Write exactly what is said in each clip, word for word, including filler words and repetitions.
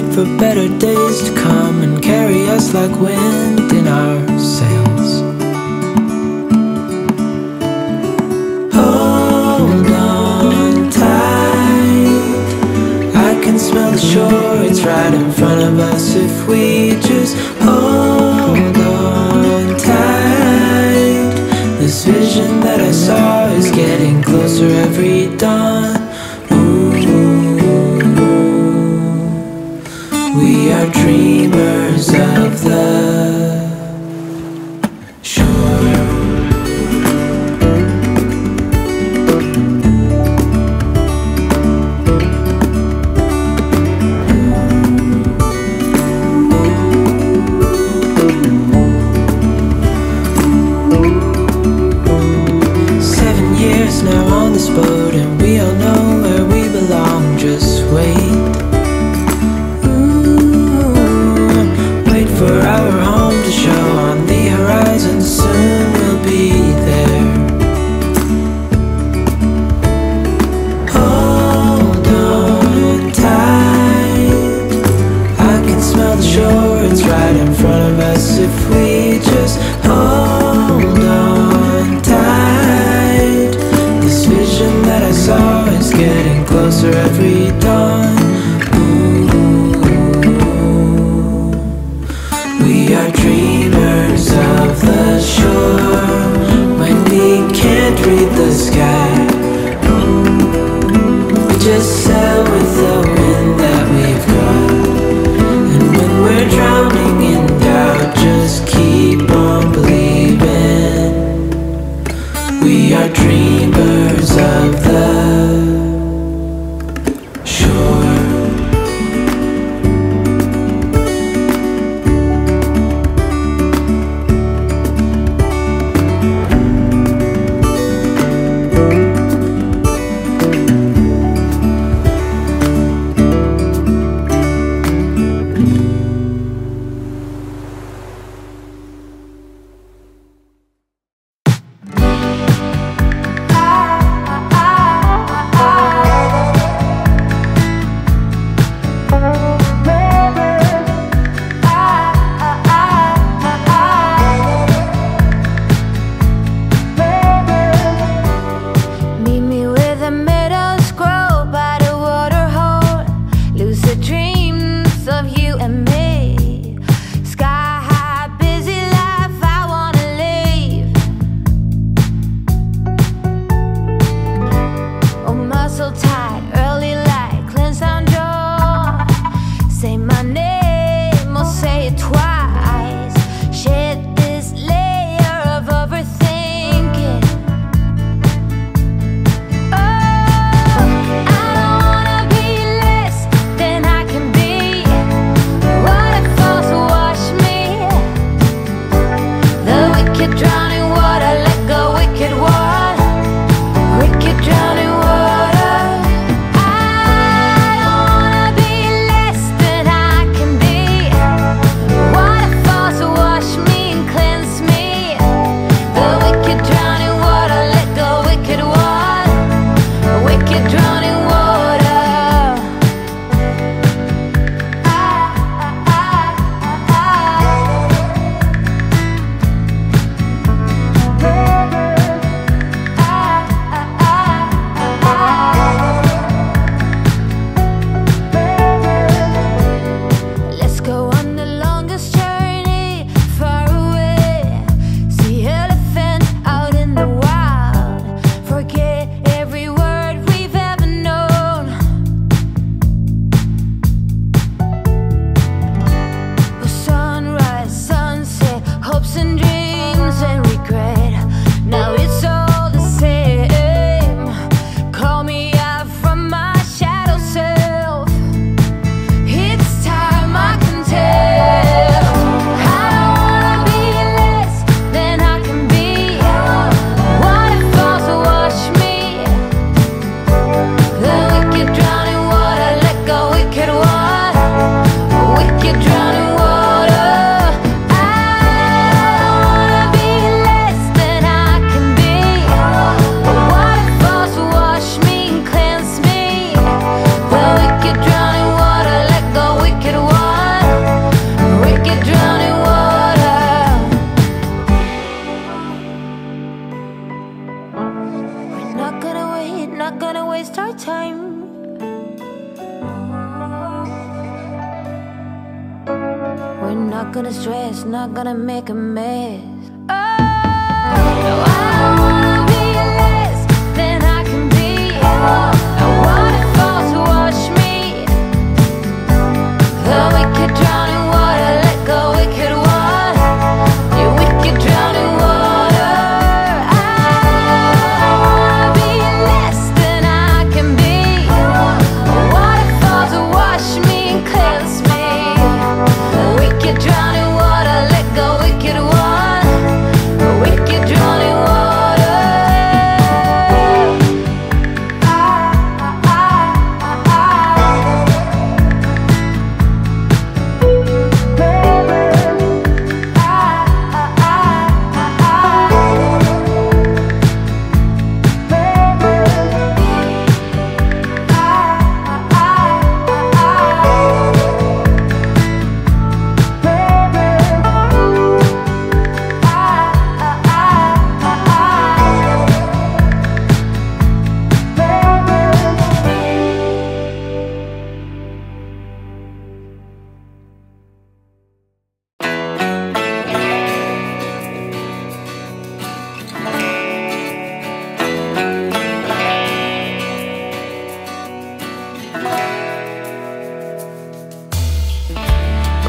fight for better days to come and carry us like wind in our sails. Hold on tight, I can smell the shore, it's right in front of us. If we just hold on tight, this vision that I saw is getting closer every dawn. We are dreamers of the shore. Seven years now on this boat, and we all know where we belong. Just wait for our home. Not gonna stress, not gonna make a mess. Oh, I wanna be less than I can be. I want it all to wash me. The wicked drown in water, let go wicked water. The wicked drown in water. I wanna be less than I can be. I want it all to wash me and cleanse me. Wicked drown in water, let go wicked one. Wicked drown in water.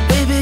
Baby,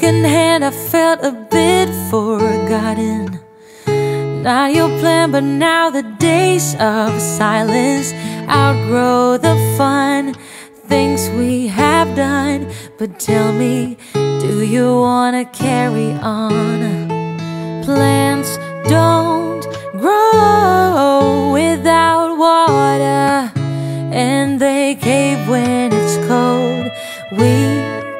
secondhand, I felt a bit forgotten. Not your plan, but now the days of silence outgrow the fun things we have done. But tell me, do you wanna carry on? Plants don't grow without water, and they cave when it's cold. We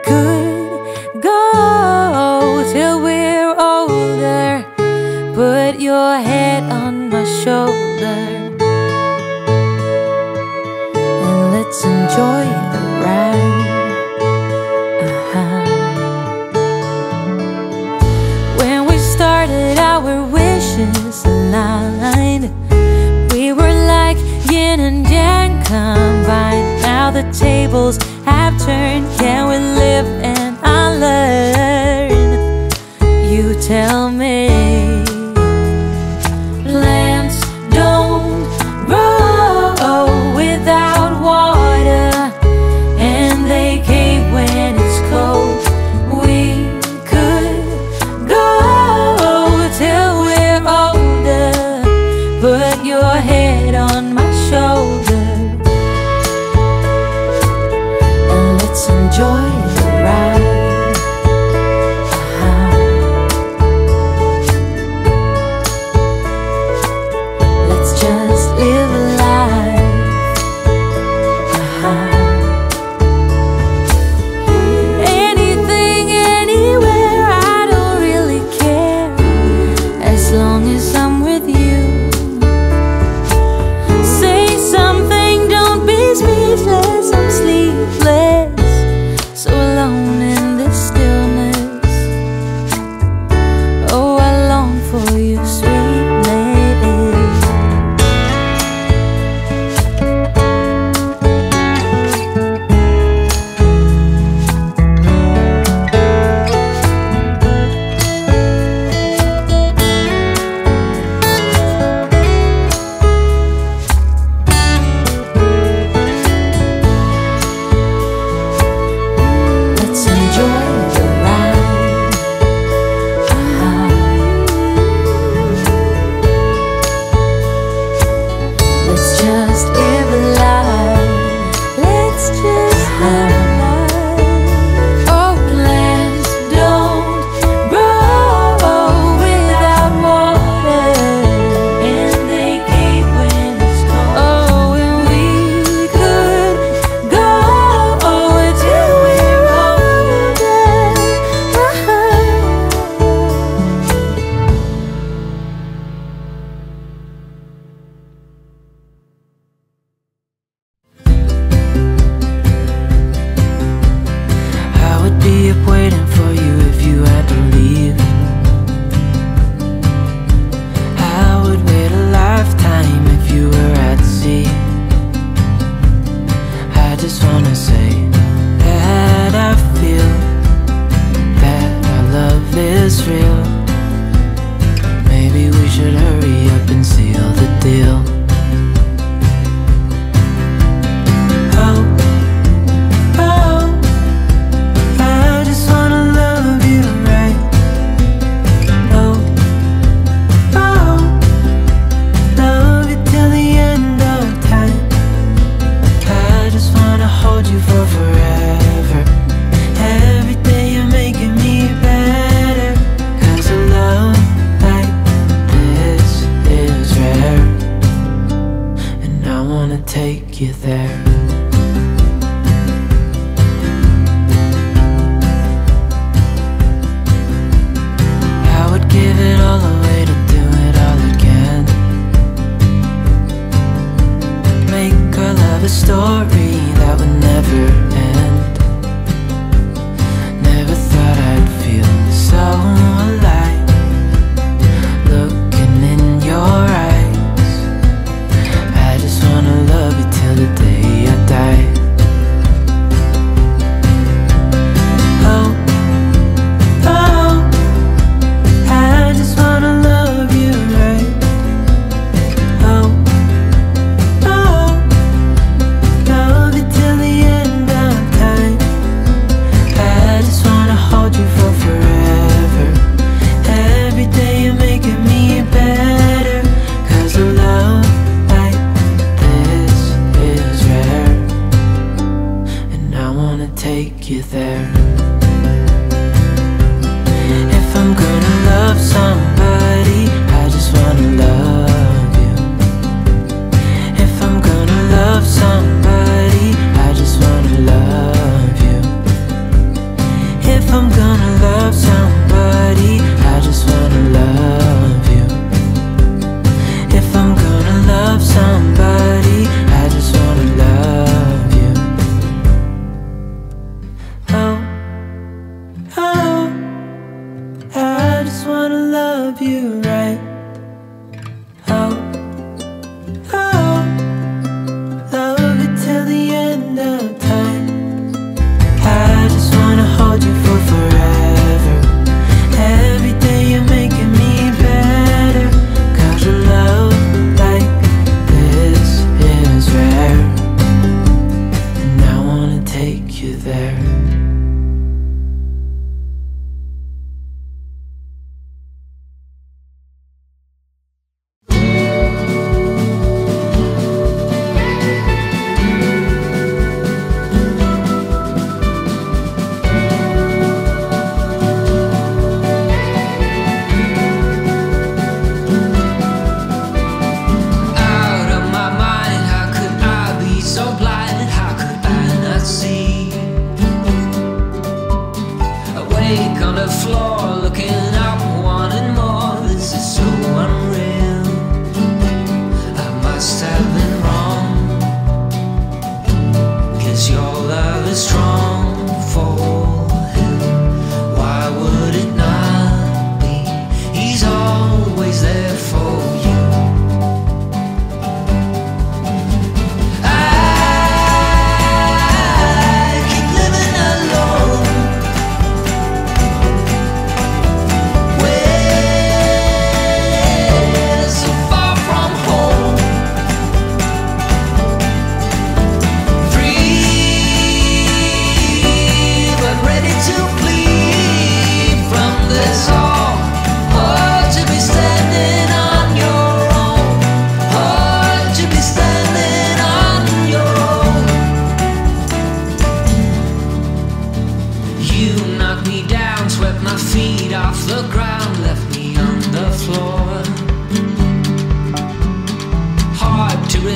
could go till we're older. Put your head on my shoulder and let's enjoy the ride. We were like yin and yang combined. Now the tables have turned. Can we live and unlearn? You tell me. Plants don't grow without water, and they cave when it's cold. We could go till we're older. Put your head on my shoulder and let's enjoy the ride. Uh-huh. Let's just live a life. Uh-huh. Anything, anywhere, I don't really care, as long as I'm with you. I'm sleepless, so alone in this stillness. Oh, I long for you, sweet no.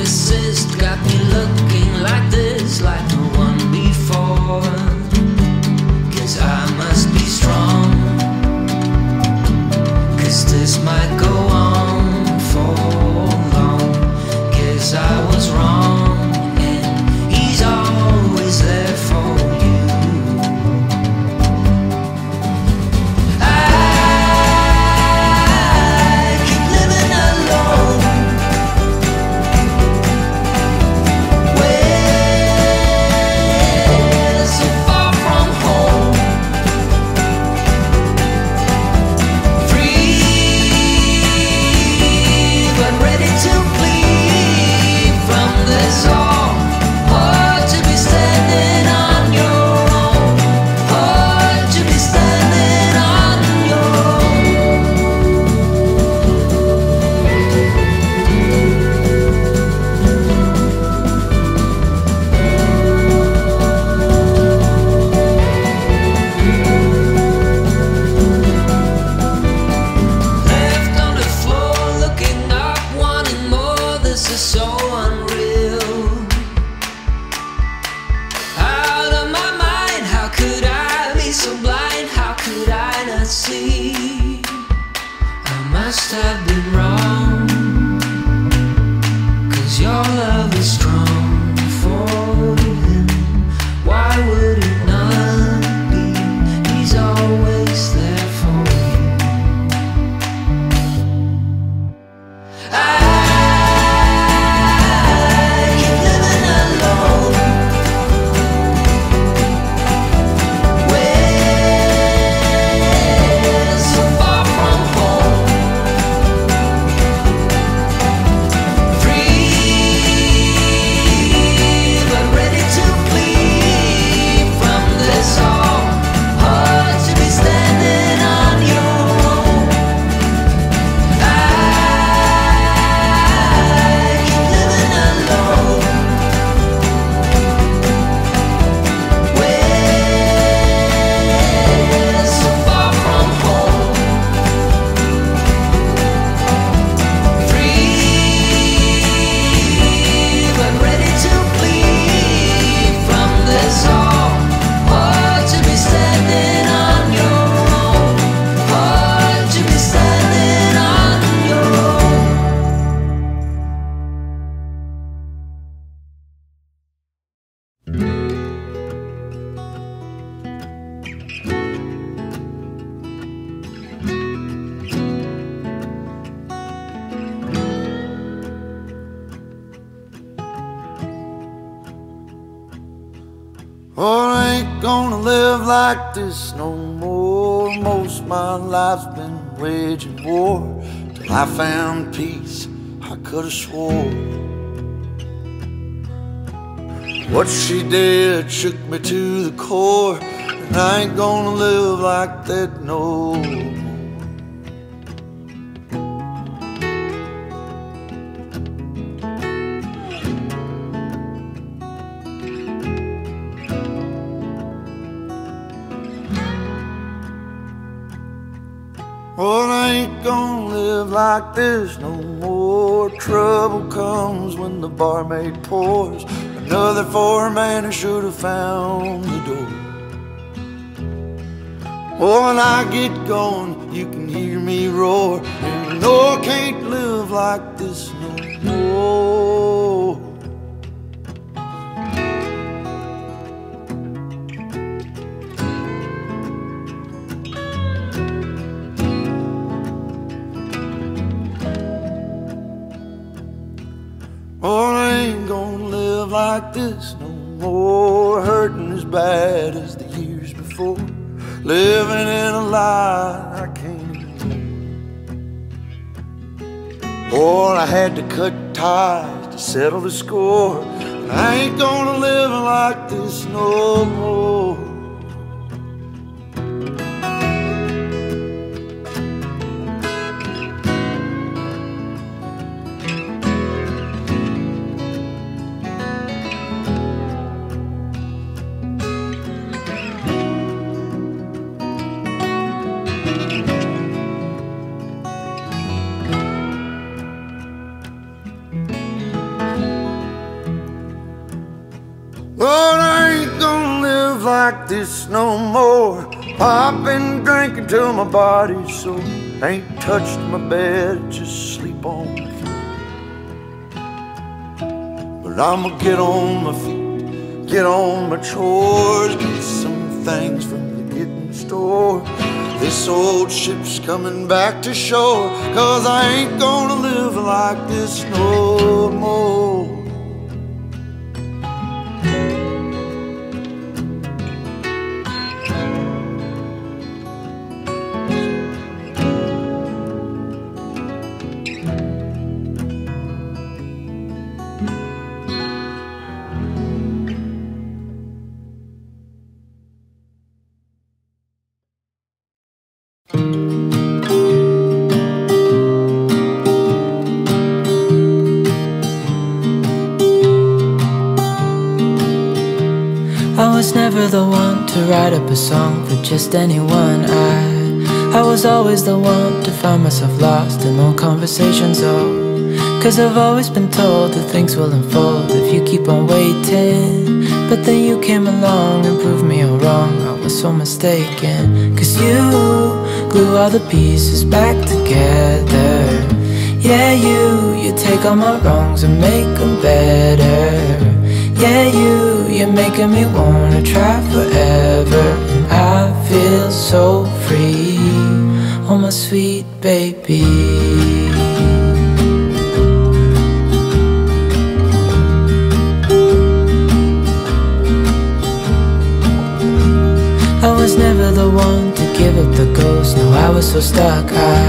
physicist got me looking like this, like no one before. 'Cause I must be strong, 'cause this might go on for long. 'Cause I was wrong, and he's always there for you. I've been wrong, 'cause your love is strong for him. Why would it not be? He's always there for you. I gonna live like this no more. Most of my life's been waging war till I found peace. I could have swore what she did shook me to the core, and I ain't gonna live like that no more. Well, I ain't gonna live like this no more. Trouble comes when the barmaid pours another for a man who should have found the door. Oh, when I get going, you can hear me roar, and no, I can't live like this no more. Oh, I ain't gonna live like this no more. Hurting as bad as the years before, living in a lie I can't ignore. Oh, I had to cut ties to settle the score, and I ain't gonna live like this no more. Thank you. like this no more. I've been drinking till my body's sore. Ain't touched my bed, just sleep on the floor. But I'ma get on my feet, get on my chores, get some things from the getting store. This old ship's coming back to shore, 'cause I ain't gonna live like this no more. I was never the one to write up a song for just anyone. I I was always the one to find myself lost in all conversations, oh. 'Cause I've always been told that things will unfold if you keep on waiting. But then you came along and proved me all wrong, I was so mistaken. 'Cause you glue all the pieces back together. Yeah, you, you take all my wrongs and make them better. Yeah, you, you're making me wanna try forever. And I feel so free, oh my sweet baby. I was never the one to give up the ghost, no, I was so stuck. I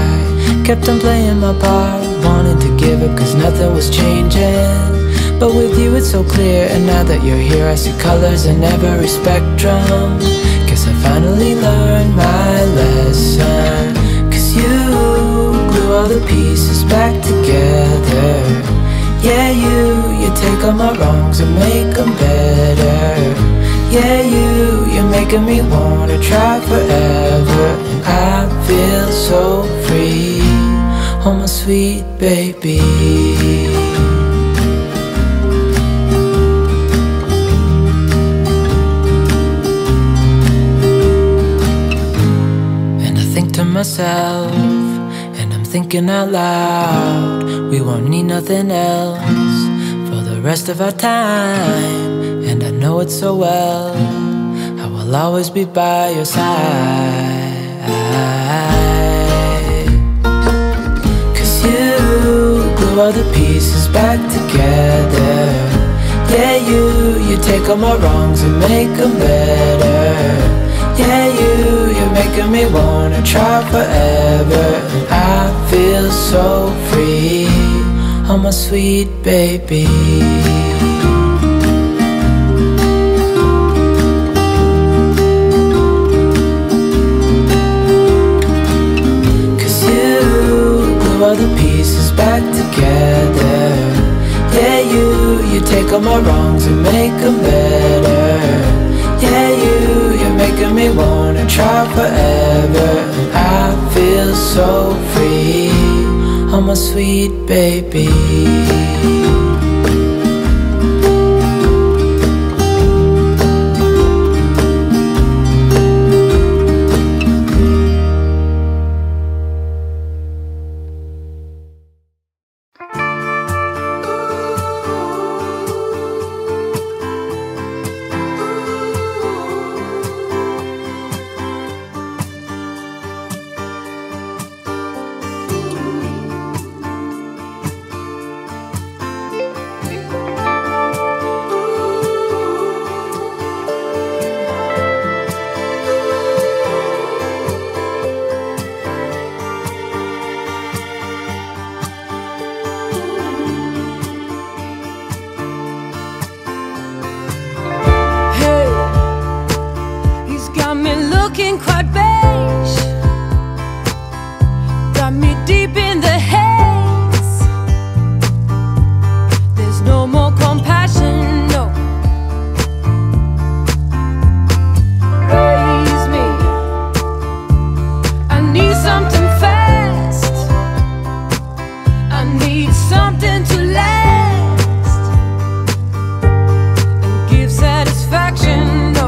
kept on playing my part, wanted to give up 'cause nothing was changing. But with you it's so clear, and now that you're here I see colors in every spectrum. Guess I finally learned my lesson. 'Cause you glue all the pieces back together. Yeah, you, you take all my wrongs and make them better. Yeah, you, you're making me wanna try forever. And I feel so free, oh my sweet baby. Myself, and I'm thinking out loud, we won't need nothing else for the rest of our time. And I know it so well, I will always be by your side. 'Cause you glue all the pieces back together. Yeah, you, you take all my wrongs and make them better. Yeah, you, you're making me wanna try forever. And I feel so free, oh my sweet baby. Cause you glue all the pieces back together. Yeah, you, you take all my wrongs and make them better. Yeah, you, you're making me wanna try forever. And I feel so free, oh my sweet baby. Satisfaction, no.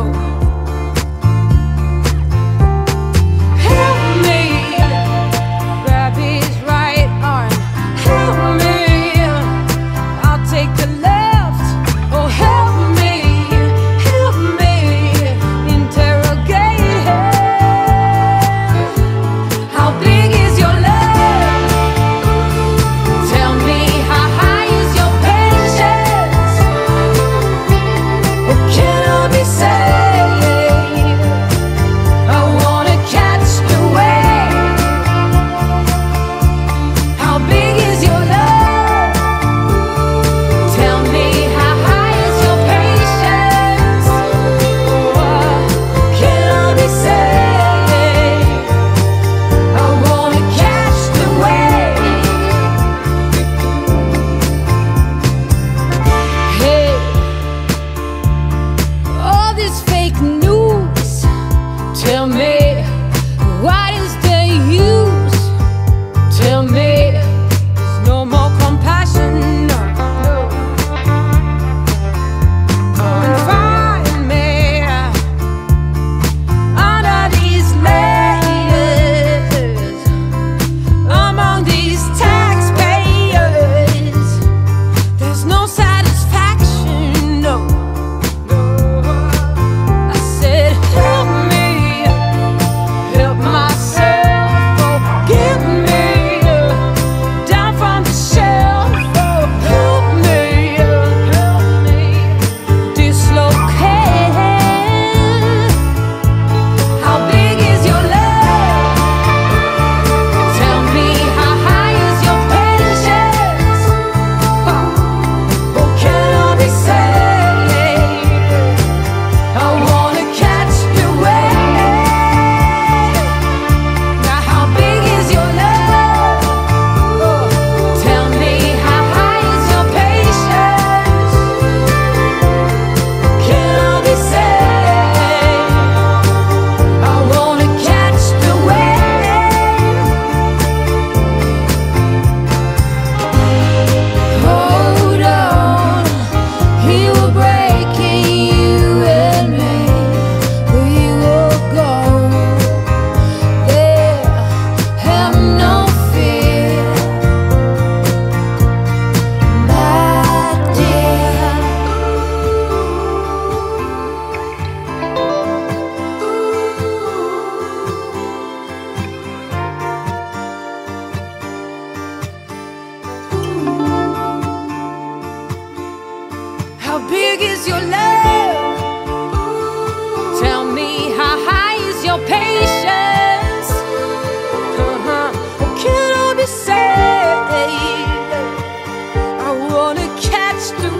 is your love? Tell me, how high is your patience? Uh-huh. Oh, can I be saved? I want to catch the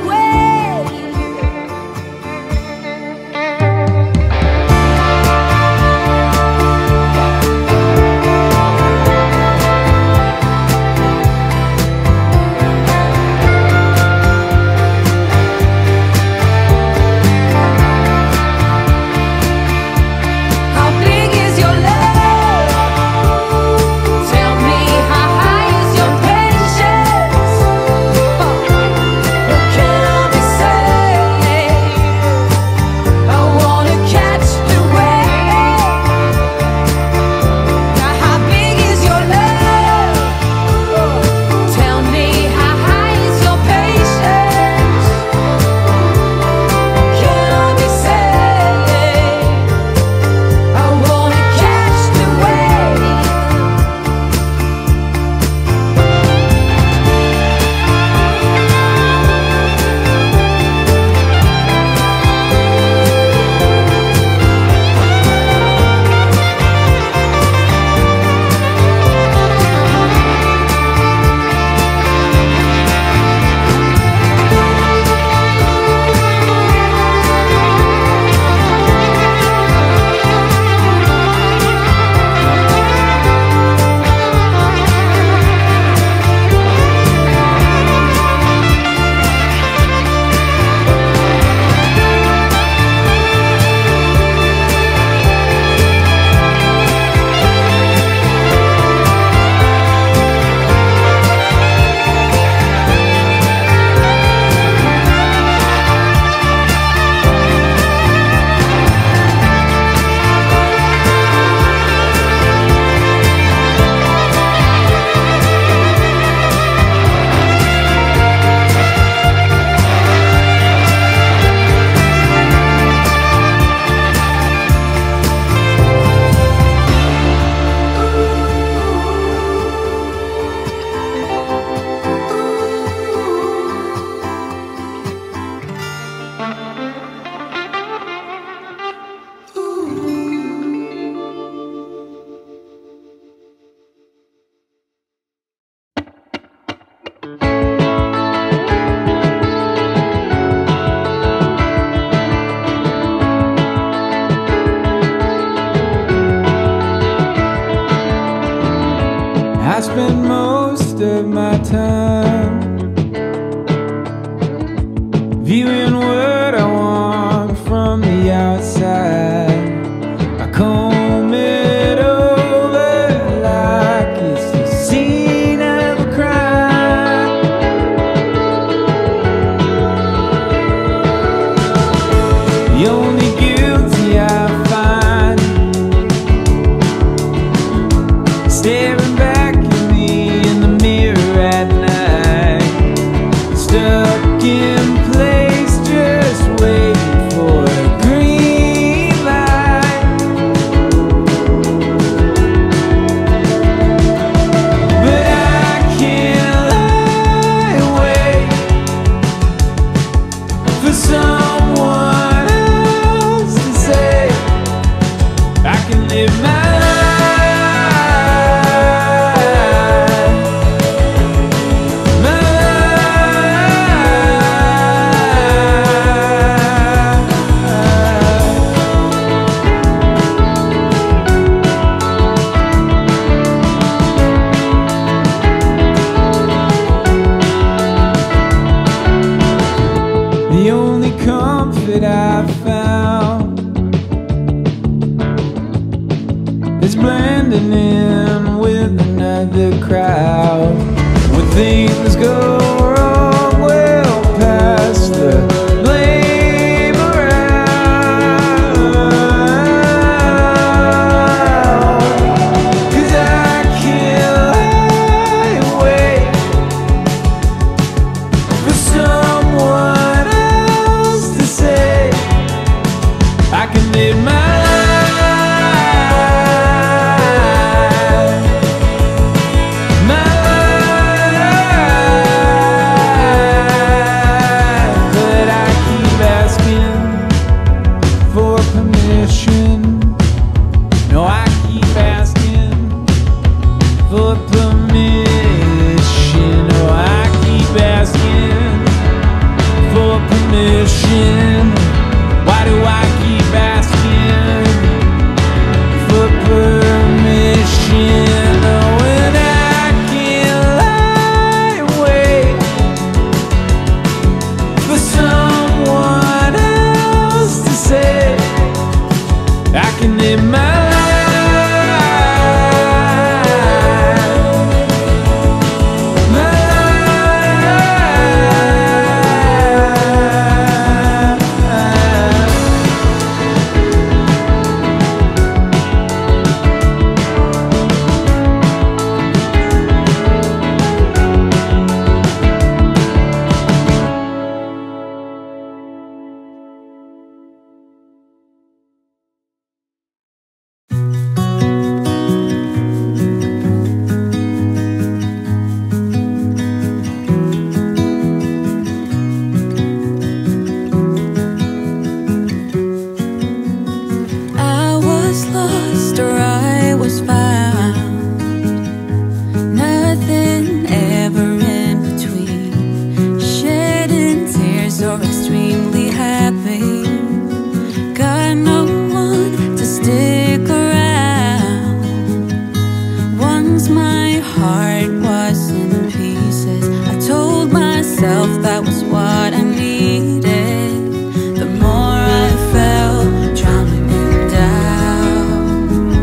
myself, that was what I needed. The more I fell, drowning in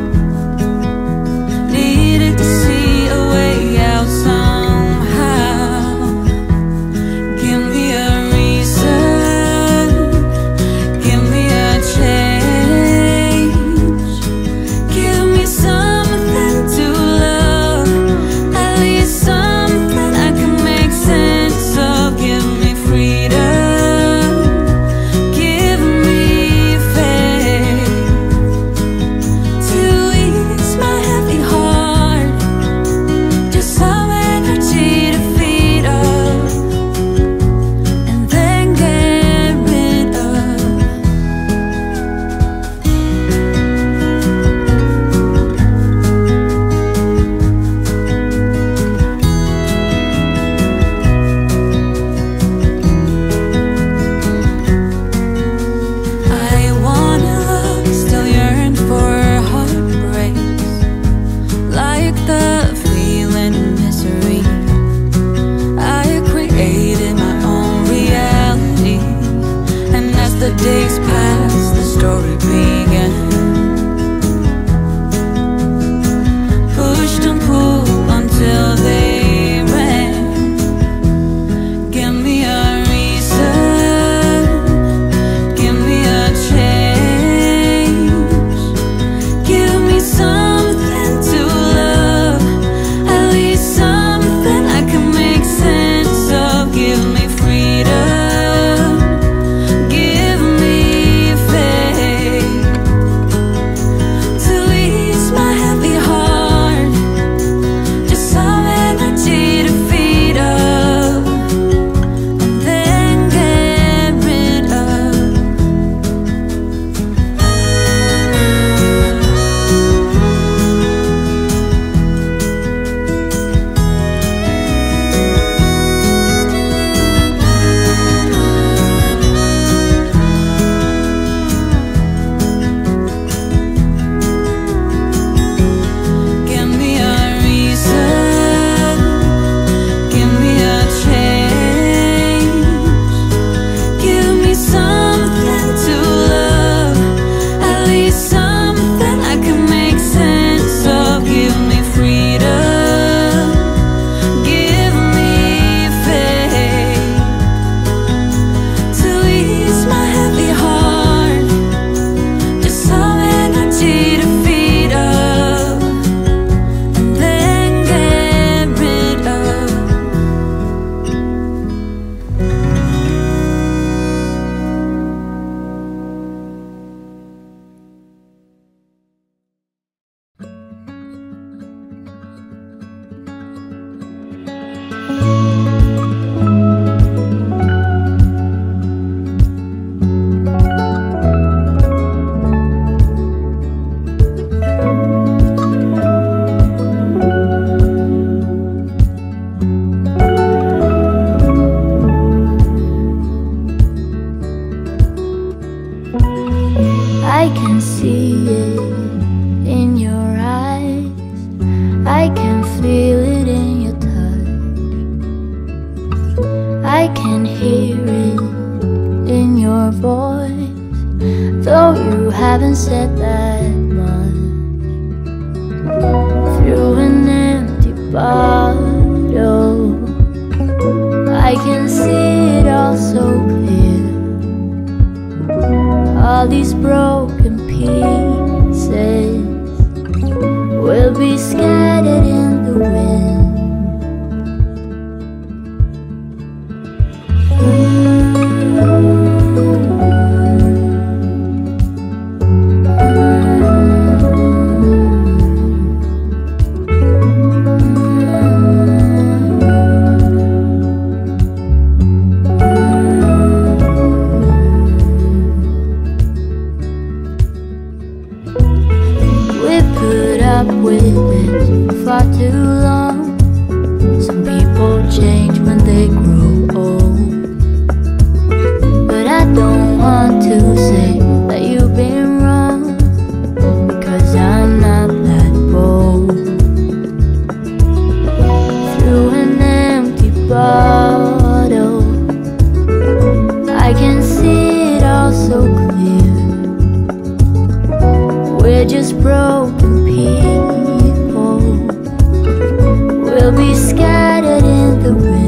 doubt, needed to see a way out somehow. Give me a reason, give me a change, give me something to love, at least something bottle. I can see it all so clear. We're just broken people. We'll be scattered in the wind.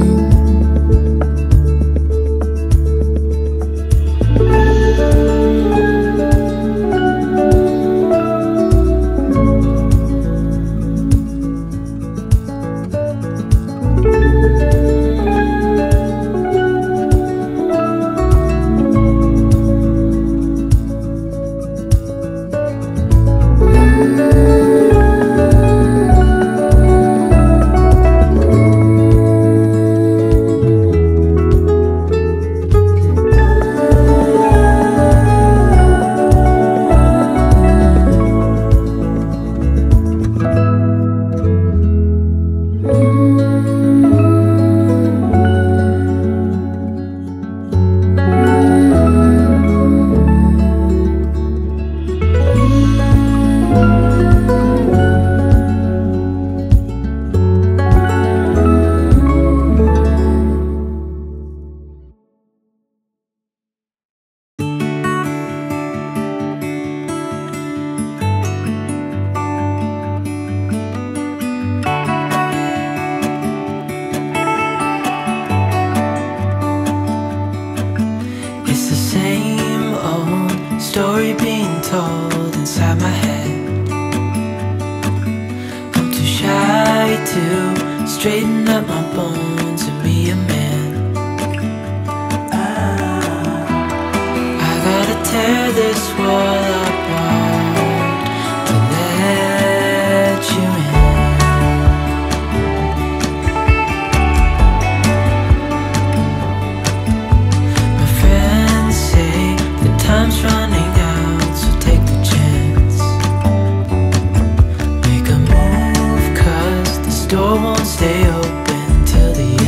Door won't stay open till the end.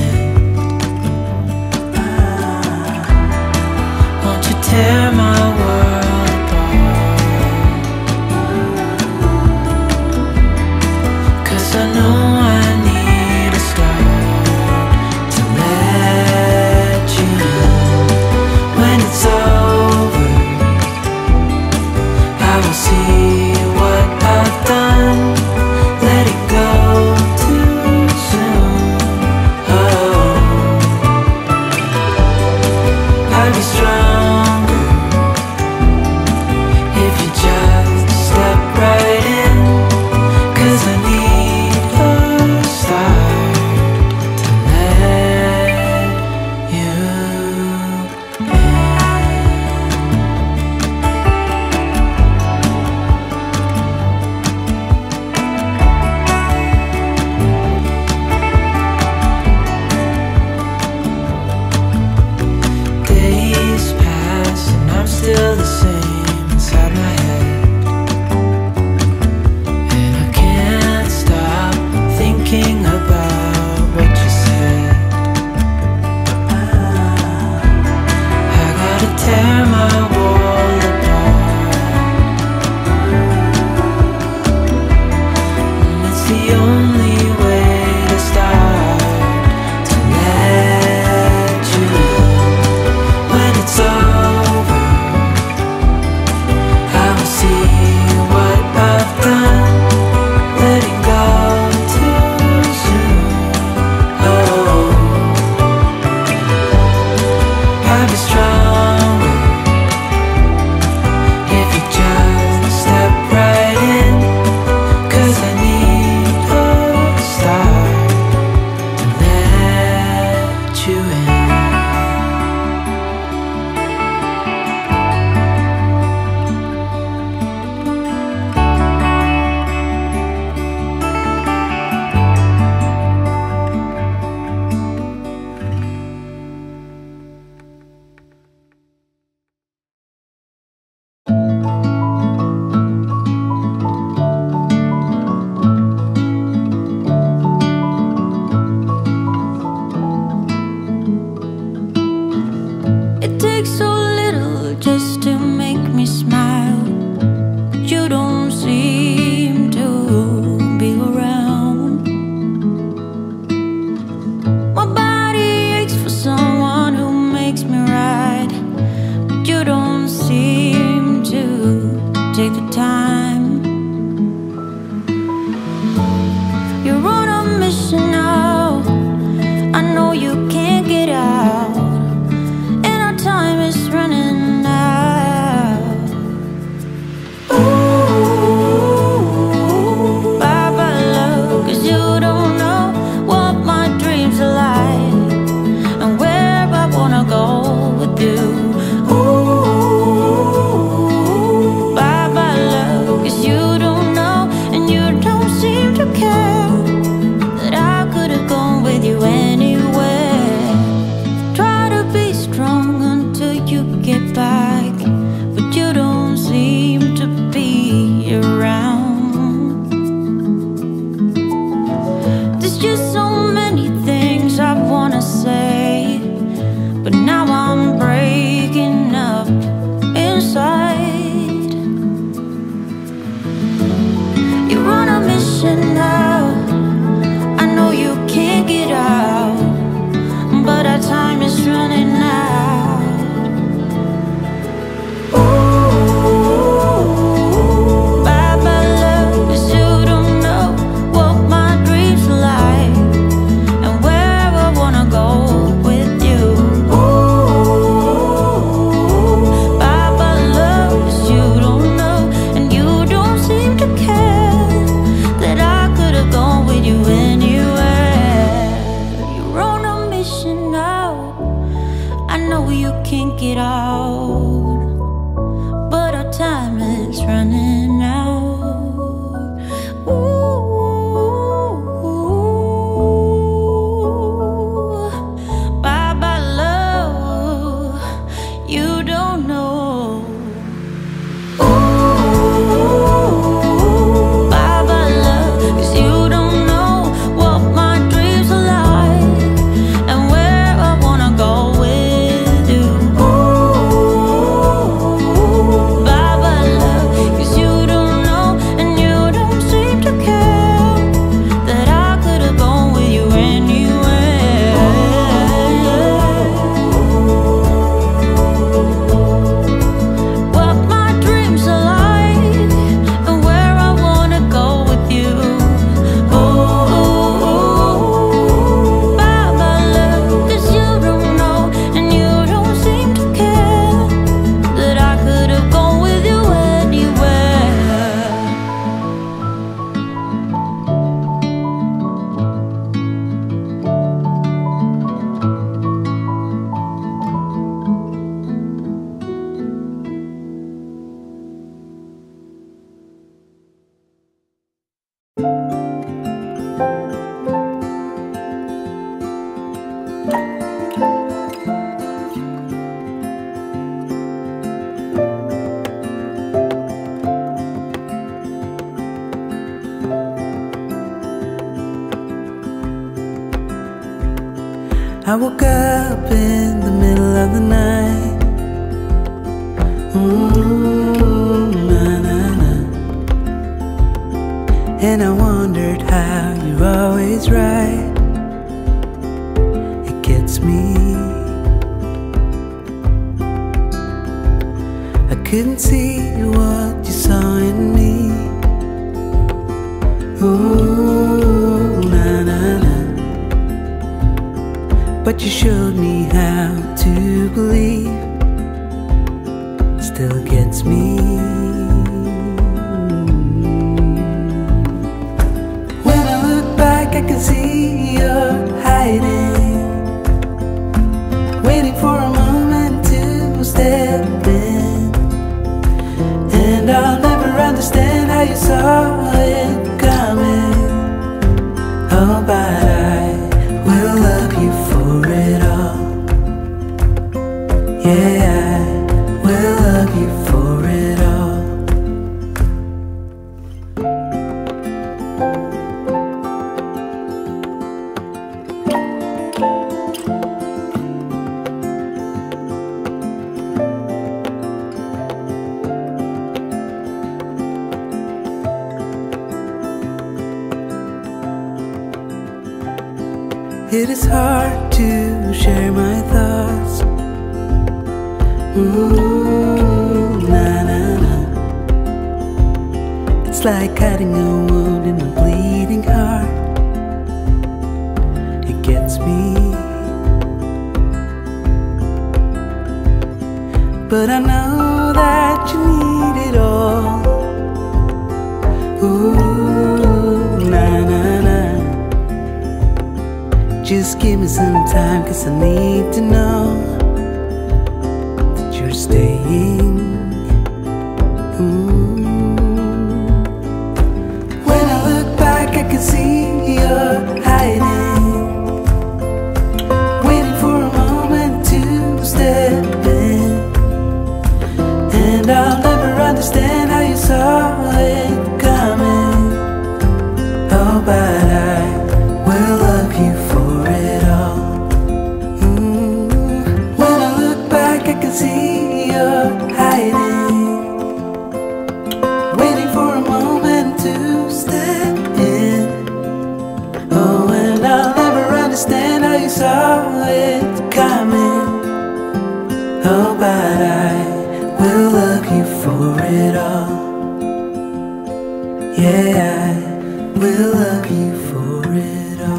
I woke up in the middle of the night. Ooh, na, na, na. And I wondered how you're always right. It gets me. I couldn't see what you saw in me. Ooh, na, na, na. But you showed me how to believe. Still gets me. When I look back, I can see you're hiding, waiting for a moment to step in. And I'll never understand how you saw it coming. Oh, but I will love you for it all. Yeah, I will love you for it all. It is hard to share my thoughts. Ooh, na, na, na. It's like cutting a wound in a bleeding heart. It gets me. But I know that you need it all. Ooh, na, na, na. Just give me some time, cause I need to know that you're staying. Mm. When I look back, I can see you're hiding, waiting for a moment to step in. And I'll never understand how you saw it coming. Oh, but I will love you for it all. Mm. When I look back, I can see you're hiding, waiting for a moment to step in. Oh. Yeah, I will love you for it all.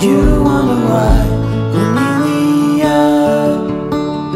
You wonder why, Cornelia.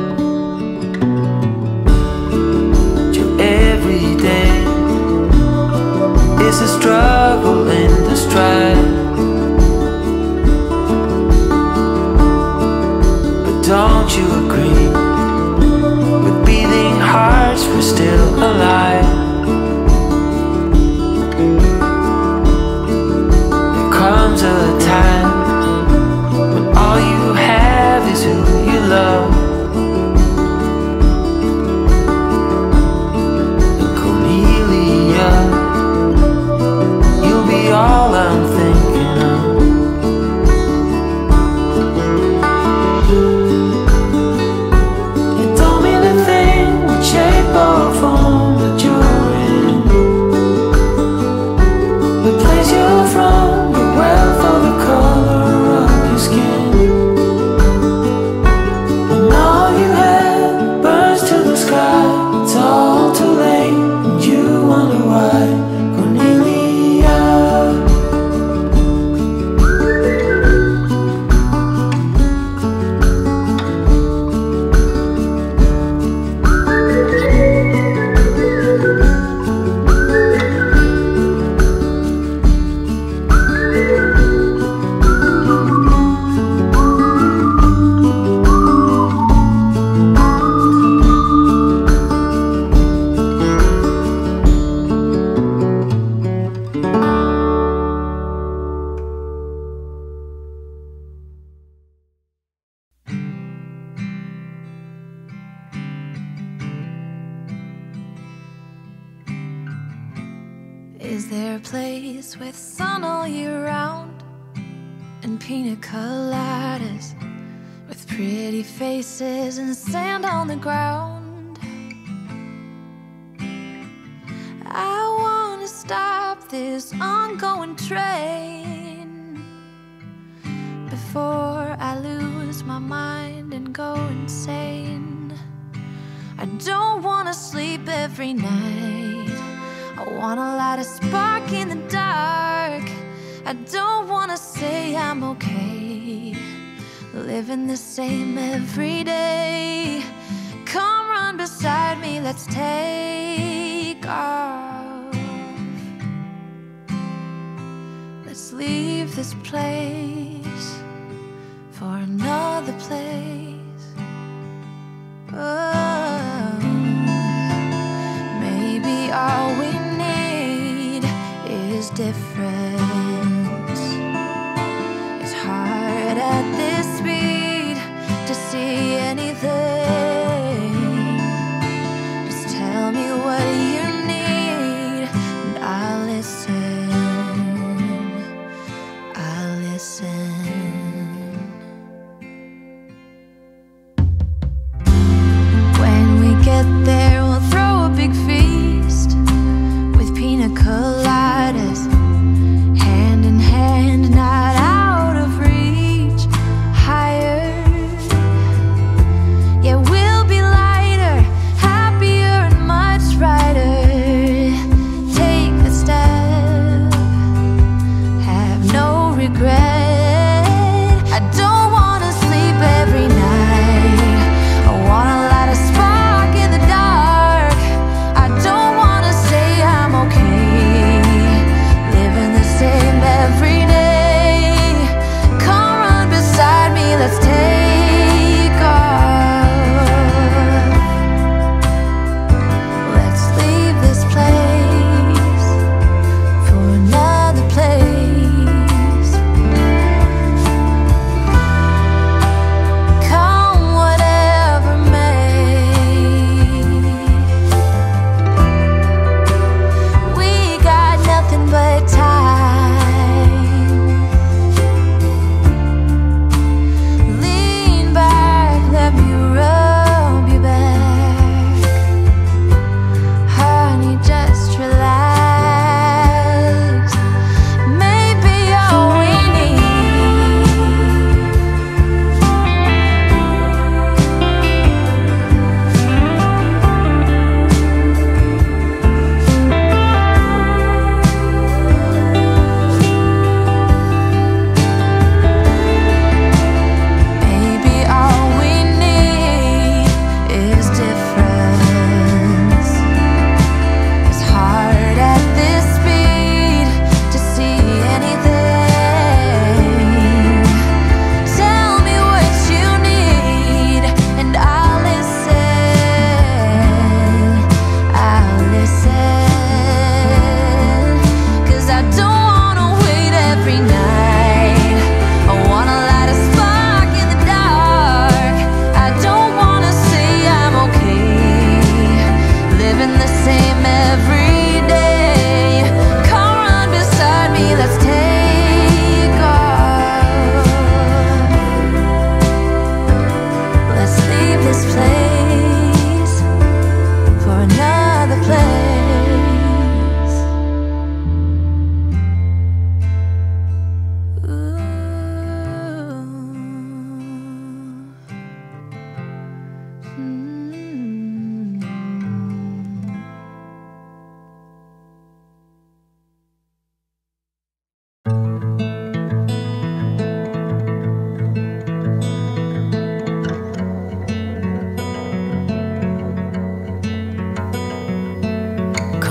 their place with sun all year round, and pina coladas with pretty faces and sand on the ground. I wanna stop this ongoing train before I lose my mind and go insane. I don't wanna sleep every night. I wanna light a spark in the dark. I don't wanna say I'm okay, living the same every day. Come run beside me, let's take off. Let's leave this place for another place. Oh, maybe all we need is difference. It's hard at this speed to see anything. Just tell me what you need and I'll listen. I'll listen. When we get there, we'll throw a big feast with pina coladas, hand in hand, not out of reach. Higher, yeah, we'll be lighter, happier and much brighter. Take a step, have no regret. I don't wanna sleep every night. I wanna light a spark in the dark. I don't wanna say I'm okay, every day. Come run beside me, let's take off. Let's leave this place for another place. Come whatever may. We got nothing but time.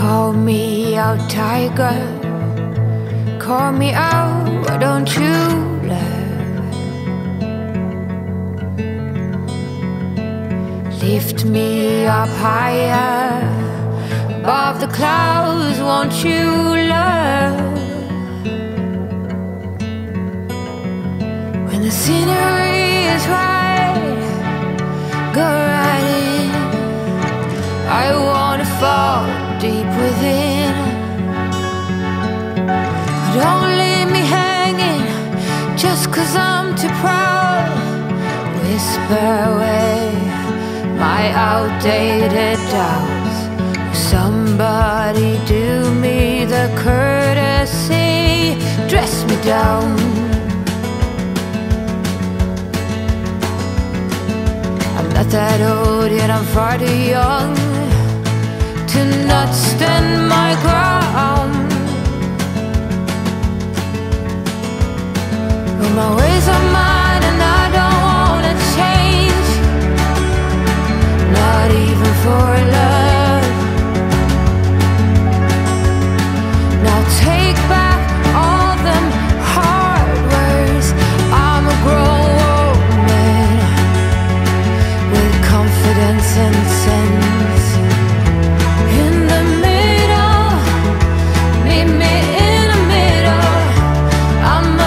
Call me out, tiger, call me out, why don't you laugh? Lift me up higher, above the clouds, won't you love? When the scenery is right, go right in, I wanna fall deep within. 'cause I'm too proud. Whisper away my outdated doubts. Will somebody do me the courtesy? Dress me down. I'm not that old, yet I'm far too young to not stand my ground. My ways are mine and I don't wanna change, not even for love. Now take back all them hard words. I'm a grown woman with confidence and sense. In the middle, meet me in the middle. I'm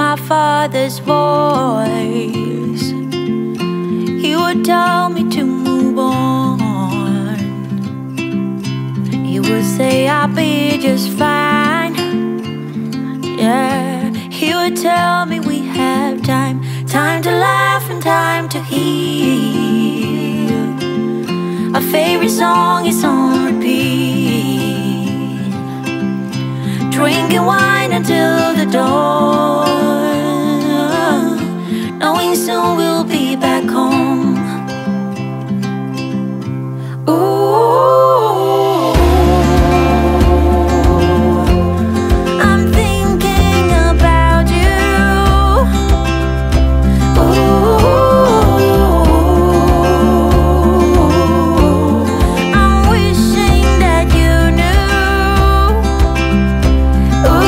a father's voice, he would tell me to move on. He would say I'll be just fine. Yeah, he would tell me we have time, time to laugh and time to heal. Our favorite song is on repeat. Drinking wine until the dawn, knowing soon we'll be back home. Ooh, I'm thinking about you. Ooh, I'm wishing that you knew. Ooh,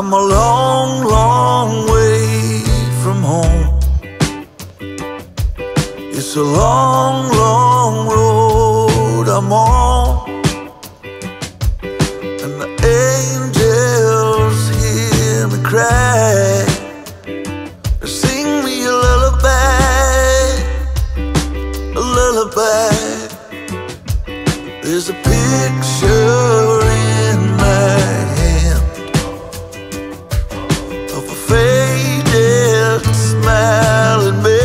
I'm a long, long way from home. It's a long, long road I'm on, and the angels hear me cry. They sing me a lullaby, a lullaby. There's a picture in my hand of a faded smiling man.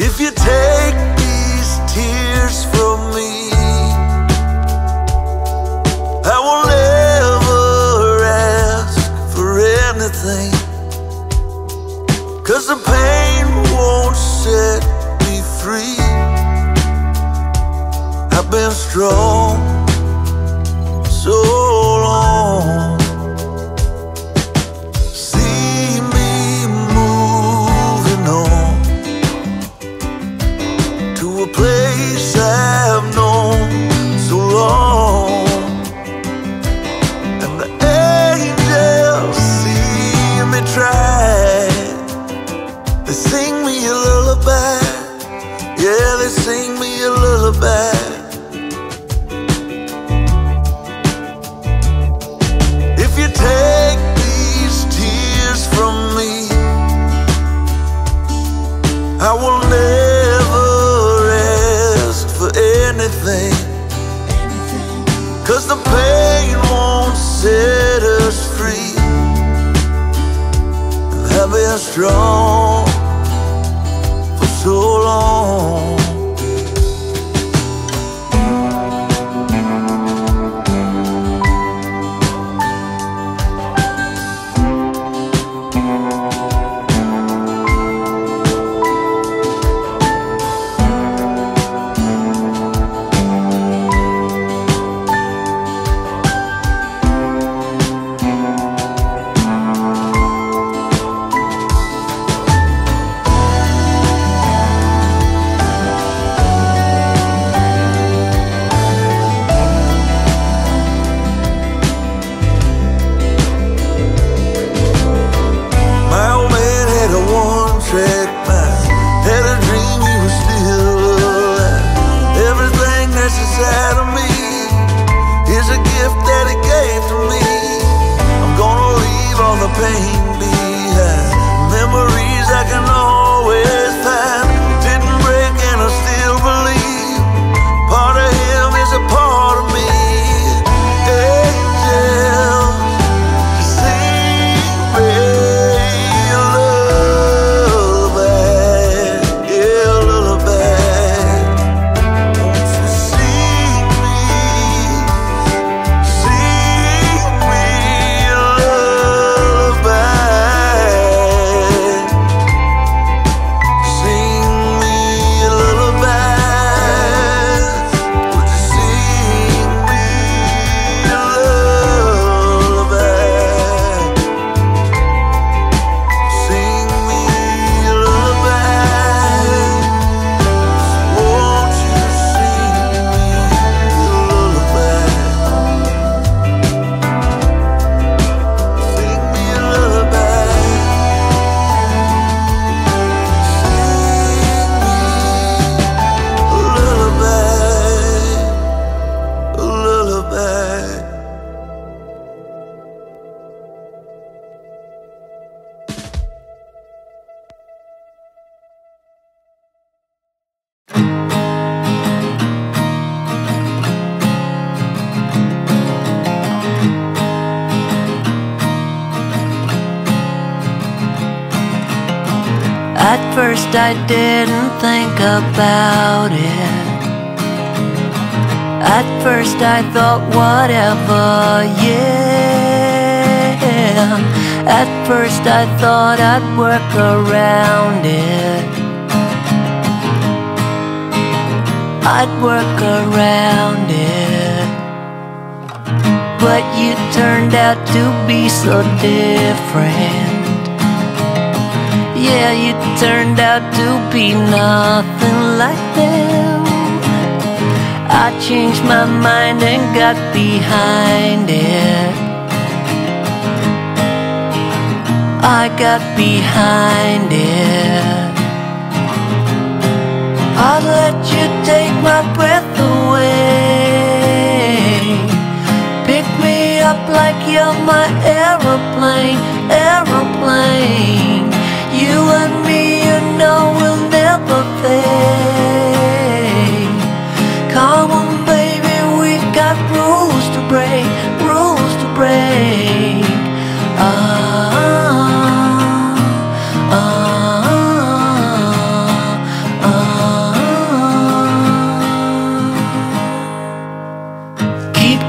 If you take these tears from me, I will never ask for anything, 'cause the pain won't set me free. I've been strong so long. They sing me a lullaby, yeah, they sing me a lullaby. If you take these tears from me, I will never ask for anything, 'cause the pain won't set us free. I've been strong for so long. Pain behind, memories I can always find. Didn't break and I still believe. Part of him is a part of me. Angels, sing me a lullaby, yeah, lullaby. Won't you sing me, sing me a lullaby. At first I didn't think about it. At first I thought whatever, yeah. At first I thought I'd work around it. I'd work around it. but you turned out to be so different. Yeah, you turned out to be nothing like them. I changed my mind and got behind it. I got behind it. I'd let you take my breath away. Pick me up like you're my aeroplane, aeroplane. You and me, you know, we'll never fade. Come on, baby, we got rules to break, rules to break. Ah, ah.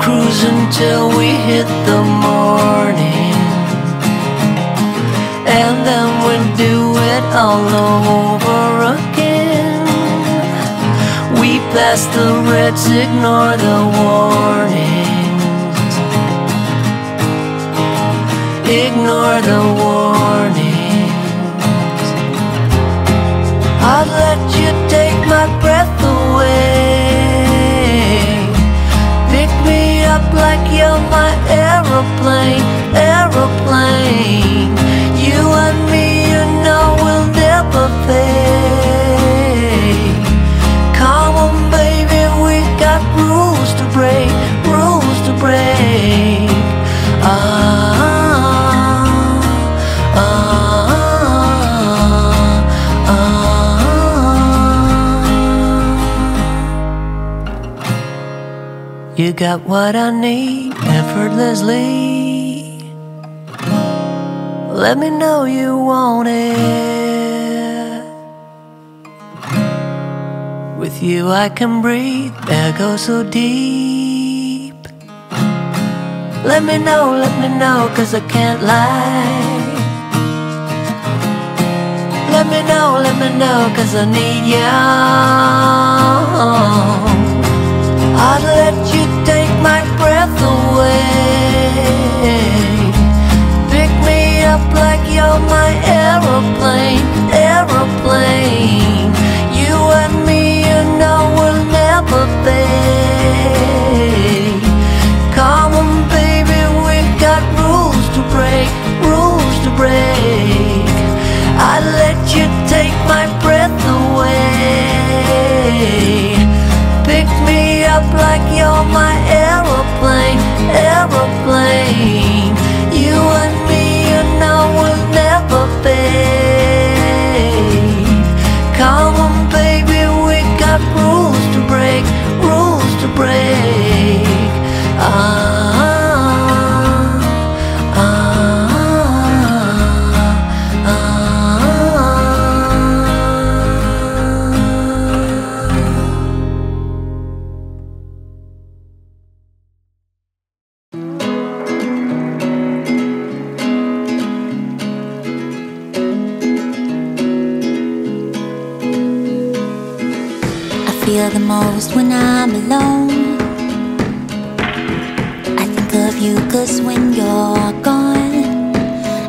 Cruising till we hit the morning, and then we'll do it all over again. We pass the reds, ignore the warnings, ignore the warnings. I'll let you take my breath away. Like you're my aeroplane, aeroplane. You and me, you know, we'll never fade. Come on, baby, we got rules to break, rules to break. Ah, ah. You got what I need effortlessly. Let me know you want it. With you I can breathe, air goes so deep. Let me know, let me know, cause I can't lie. Let me know, let me know, cause I need you. I'd let you take my breath away. Pick me up like you're my aeroplane, aeroplane. You and me, you know, we'll never fade. Come on, baby, we've got rules to break, rules to break. I'd let you take my breath away. Pick me up like you're my aeroplane, aeroplane. You and me, you know, we'll never fade. Come on, baby, we got rules to break, rules to break. Ah. The most when I'm alone, I think of you, cause when you're gone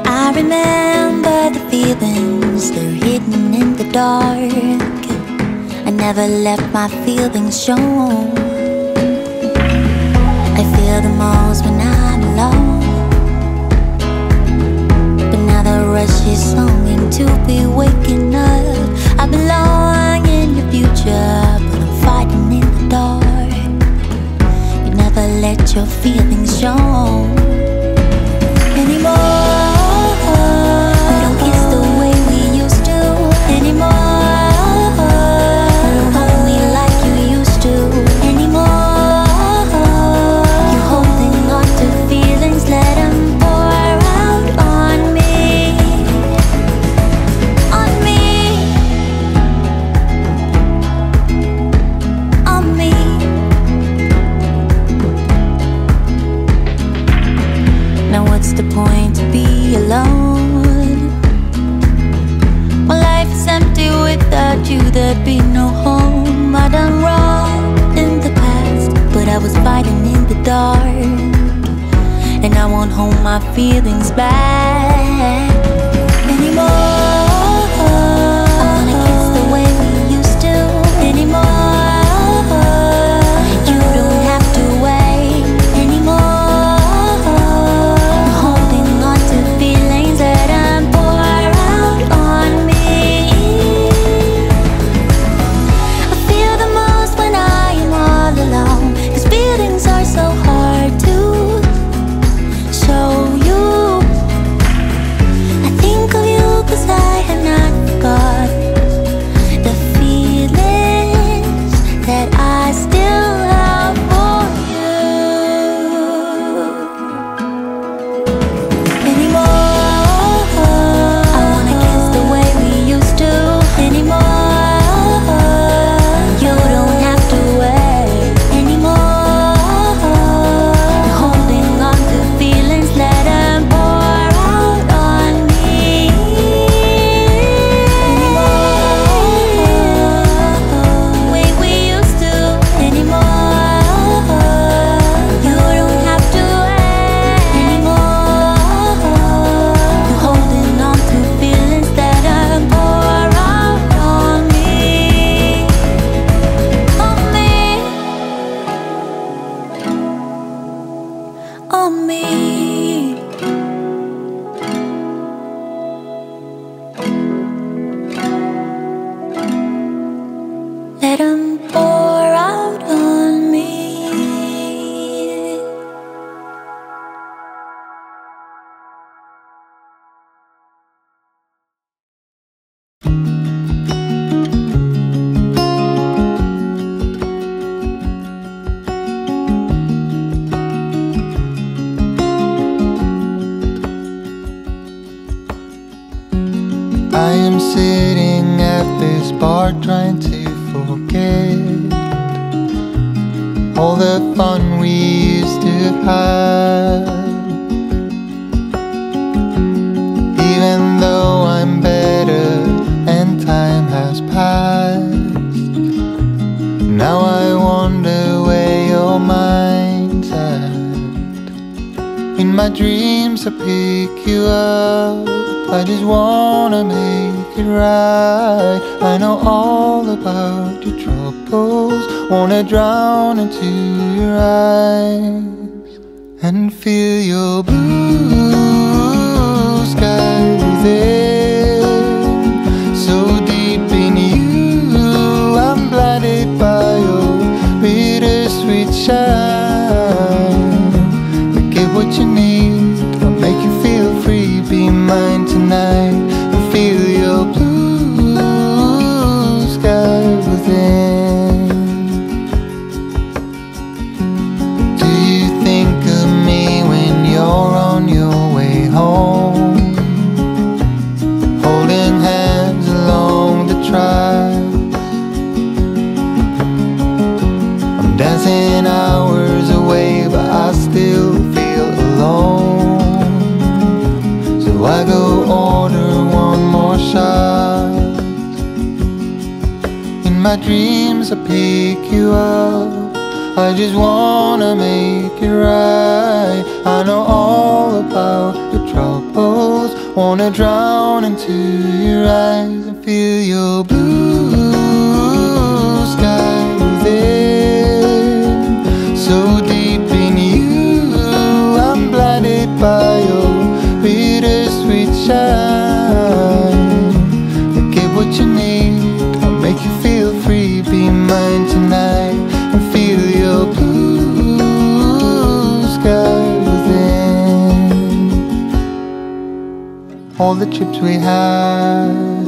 I remember the feelings, they're hidden in the dark. I never let my feelings show. I feel the most when I'm alone, but now the rush is longing to be waking up. I belong in the future, fighting in the dark. You never let your feelings show anymore. We don't kiss the way we used to anymore. feelings back anymore. I wanna kiss the way we used to anymore. You don't have to wait anymore. I'm holding on to feelings that I'm pouring out on me. I feel the most when I am all alone, 'cause feelings are so hard to on me. Let them pour out on me. I am sitting at this bar trying to forget all the fun we used to have. Even though I'm better and time has passed, now I wonder where your mind's at. In my dreams I pick you up, I just wanna make it right. I know all about your troubles, wanna drown into your eyes and feel your blue sky there. So deep in you, I'm blinded by your bittersweet shine. I get what you need, I'll make you feel free, be mine. I feel your blue sky within. Do you think of me when you're on your way home, holding hands along the tracks? I'm dancing hours away, but I still feel alone. So I go order one more shot. In my dreams I pick you up, I just wanna make it right. I know all about your troubles, wanna drown into your eyes and feel your blue sky within. So deep in you, I'm blinded by your bittersweet shine. I get what you need, I'll make you feel free, be mine tonight and feel your blue sky within. All the trips we had,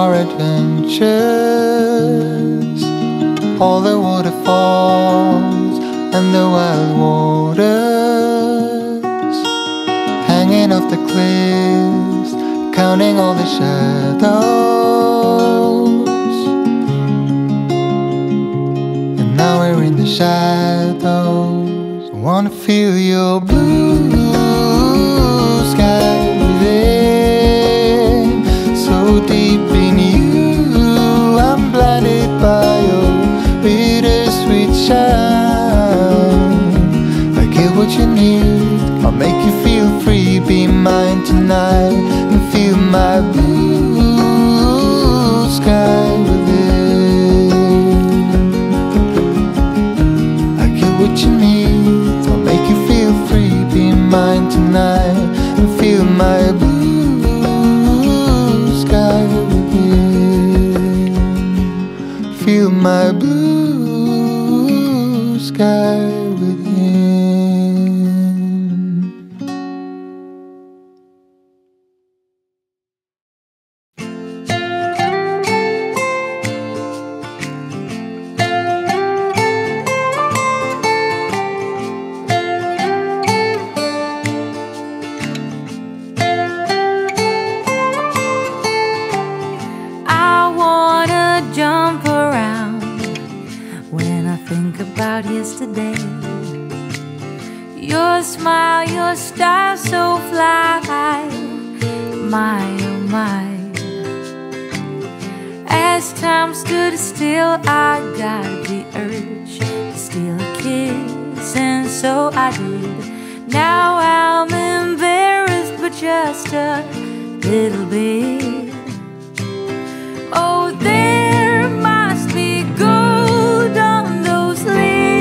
our adventures, all the waterfalls and the wild waters, hanging off the cliffs, counting all the shadows. And now we're in the shadows. I wanna feel your blue sky within. So deep in you, I'm blinded by your bittersweet shine. I get what you need, I'll make you feel free, my blue sky within. Yesterday, your smile, your style so fly, my oh my. As time stood still, I got the urge to steal a kiss, and so I did. Now I'm embarrassed, but just a little bit. Oh, there must be gold on those lips,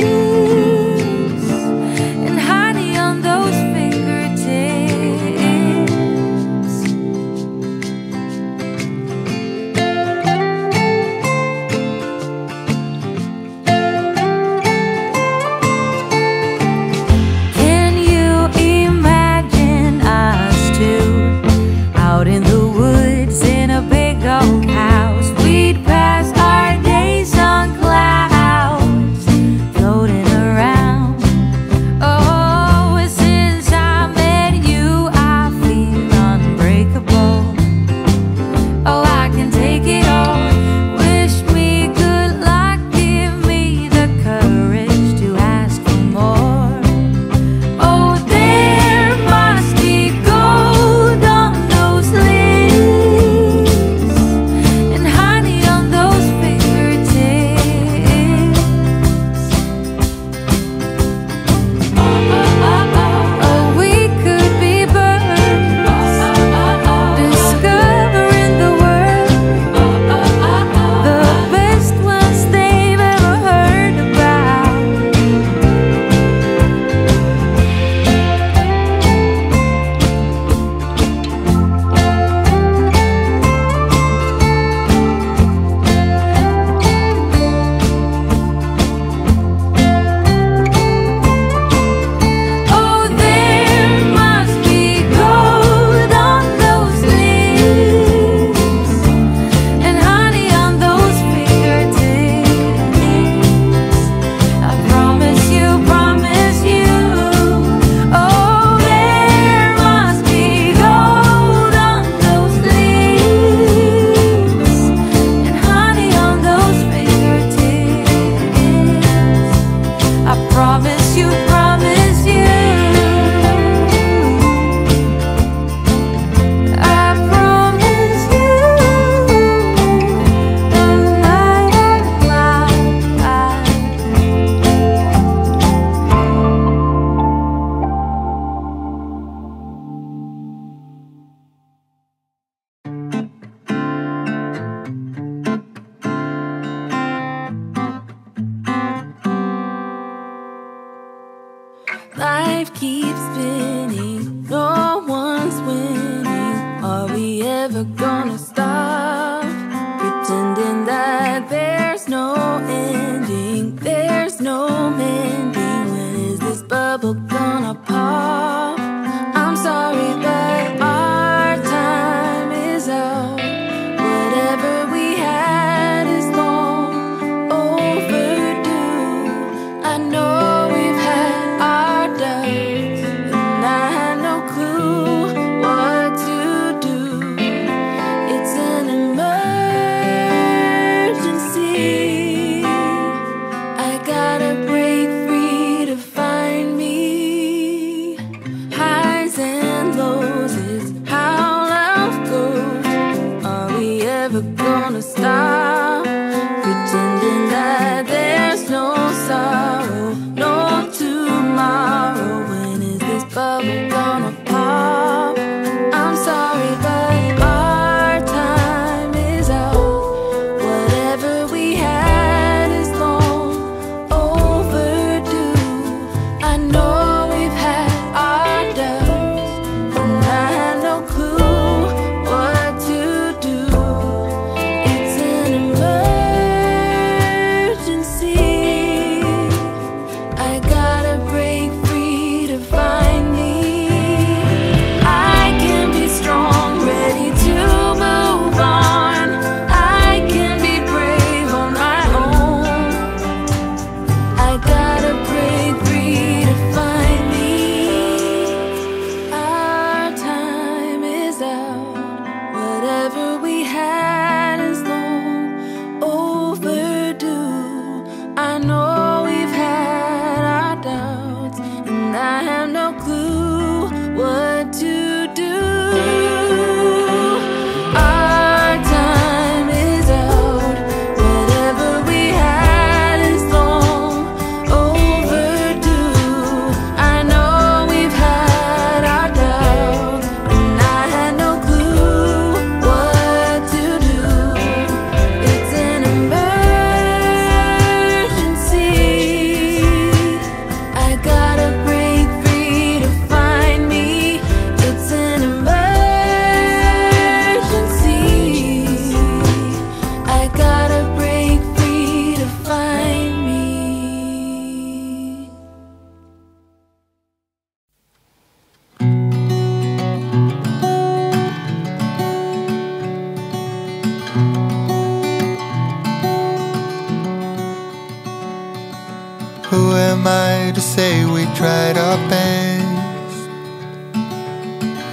I to say we tried our best?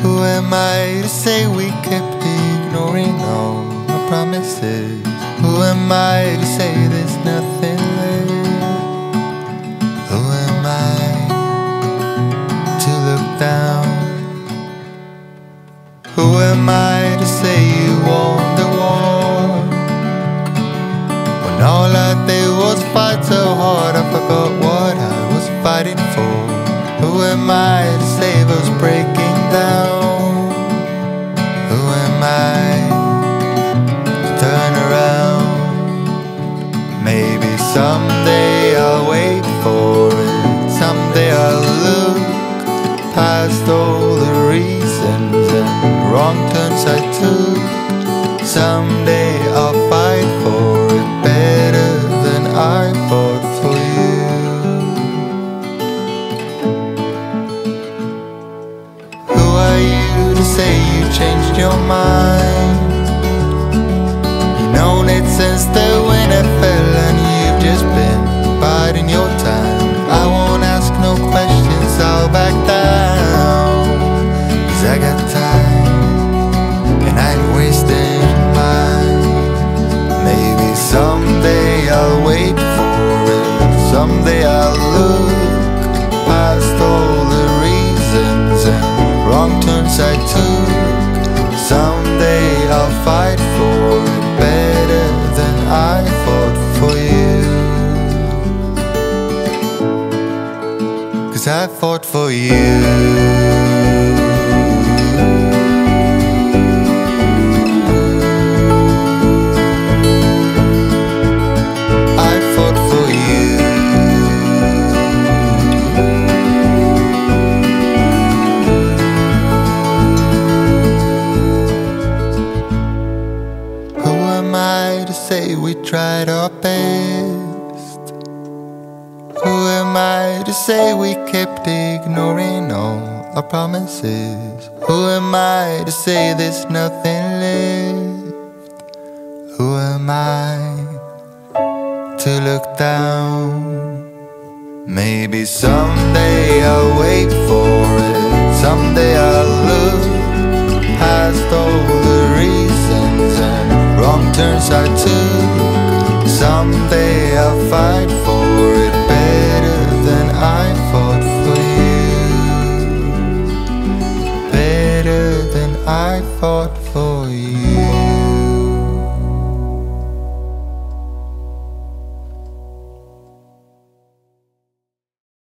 Who am I to say we kept ignoring all our promises? Who am I to say there's nothing left? Who am I to look down? Who am I to say you won the war, when all I did was fight so hard I forgot what I was fighting for? Who am I to save us breaking down? Who am I to turn around? Maybe someday I'll wait for it. Someday I'll look past all the reasons and wrong turns I took. Someday I'll fight for it better than I fought for you. Who are you to say you changed your mind? You've known it since the winter fell and you've just been biding your time. I won't ask no questions, I'll back down, 'cause I got time and I ain't wasting mine. Maybe someday I'll wait for it. Someday I'll look past all the reasons and wrong turns I took. Someday I'll fight for it better than I fought for you. 'Cause I fought for you. We tried our best. Who am I to say we kept ignoring all our promises? Who am I to say there's nothing left? Who am I to look down? Maybe someday I'll wait for it. Someday I'll look past all the reasons and wrong turns I took. Someday I'll fight for it better than I fought for you. Better than I fought for you.